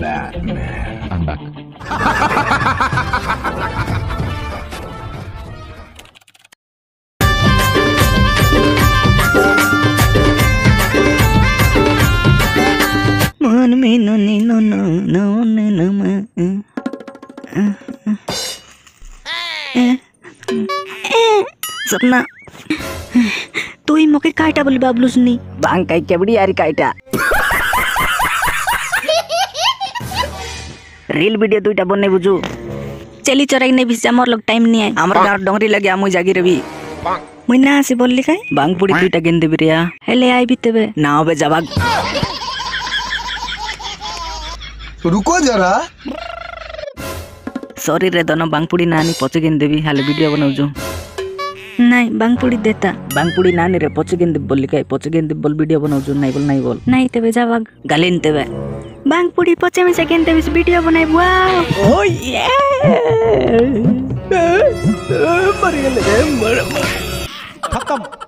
Batman. I'm back. सपना तू ही मोके काटा बोली बाबलू सुनी बांग काई केबड़ी यारी काटा रील वीडियो तू इटा बनने बुझू चली चराई ने बिस्सा मोर लोग टाइम नहीं है हमरा गार डोंगरी लगे आमु जागी रवि मुई ना से बोल लिखा है बांग पुड़ी तू इटा गेंदे बिरिया हेले आई बीते बे ना हो बे जवाब रुको जरा सॉरी रे दोनों बांग पुड़ी नानी पचे गेंदे भी हाले वीडियो बनाउजू नहीं बांग पुड़ी देता बांग पुड़ी नानी रे पचे गेंदे बोल लिखाई पचे गेंदे बोल वीडियो बनाउजू नहीं बोल नहीं तेबे जावाग गालिन तेबे बांग पुड़ी पचे में से गेंदे भी वीडियो बनाई वाओ ओ ये मर गए मर खत्म